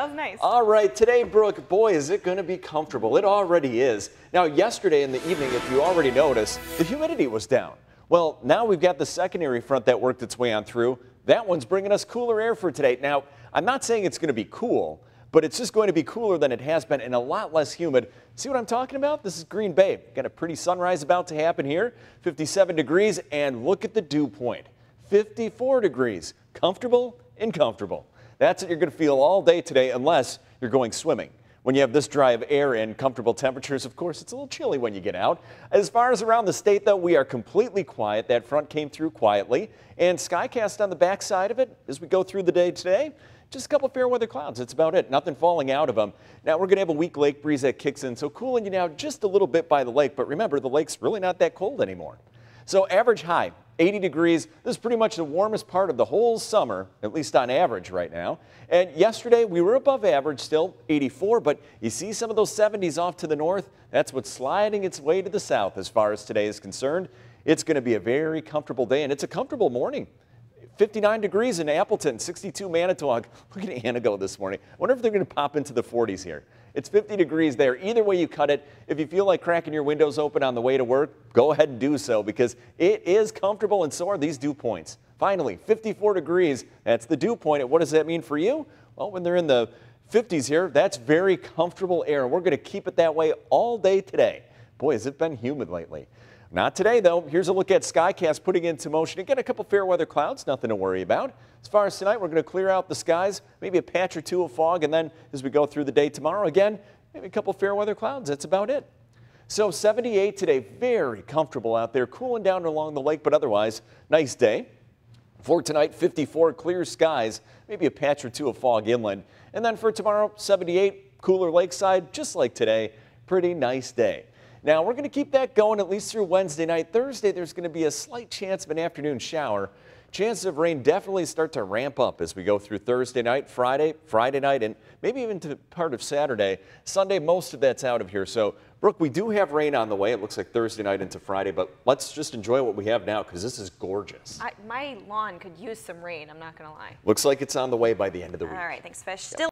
That was nice. All right, today, Brooke, boy, is it going to be comfortable. It already is. Now, yesterday in the evening, if you already noticed, the humidity was down. Well, now we've got the secondary front that worked its way on through. That one's bringing us cooler air for today. Now, I'm not saying it's going to be cool, but it's just going to be cooler than it has been and a lot less humid. See what I'm talking about? This is Green Bay. Got a pretty sunrise about to happen here. 57 degrees, and look at the dew point. 54 degrees. Comfortable and comfortable. That's what you're going to feel all day today unless you're going swimming. When you have this dry of air and comfortable temperatures, of course, it's a little chilly when you get out. As far as around the state, though, we are completely quiet. That front came through quietly, and Skycast on the backside of it as we go through the day today. Just a couple fair weather clouds. That's about it. Nothing falling out of them. Now we're going to have a weak lake breeze that kicks in, so cooling you down just a little bit by the lake. But remember, the lake's really not that cold anymore. So average high. 80 degrees. This is pretty much the warmest part of the whole summer, at least on average right now. And yesterday we were above average still, 84, but you see some of those 70s off to the north. That's what's sliding its way to the south as far as today is concerned. It's going to be a very comfortable day, and it's a comfortable morning. 59 degrees in Appleton, 62 Manitowoc. Look at Anna go this morning. I wonder if they're going to pop into the 40s here. It's 50 degrees there. Either way you cut it, if you feel like cracking your windows open on the way to work, go ahead and do so because it is comfortable and so are these dew points. Finally, 54 degrees. That's the dew point. And what does that mean for you? Well, when they're in the 50s here, that's very comfortable air. We're going to keep it that way all day today. Boy, has it been humid lately. Not today, though. Here's a look at Skycast putting into motion. Again, a couple fair weather clouds, nothing to worry about. As far as tonight, we're going to clear out the skies, maybe a patch or two of fog, and then as we go through the day tomorrow, again, maybe a couple fair weather clouds. That's about it. So 78 today, very comfortable out there, cooling down along the lake, but otherwise, nice day. For tonight, 54, clear skies, maybe a patch or two of fog inland. And then for tomorrow, 78, cooler lakeside, just like today. Pretty nice day. Now we're going to keep that going at least through Wednesday night. Thursday there's going to be a slight chance of an afternoon shower. Chances of rain definitely start to ramp up as we go through Thursday night, Friday night, and maybe even to part of Saturday. Sunday, most of that's out of here. So, Brooke, we do have rain on the way. It looks like Thursday night into Friday, but let's just enjoy what we have now because this is gorgeous. My lawn could use some rain, I'm not going to lie. Looks like it's on the way by the end of the week. All right, thanks, Fish. Still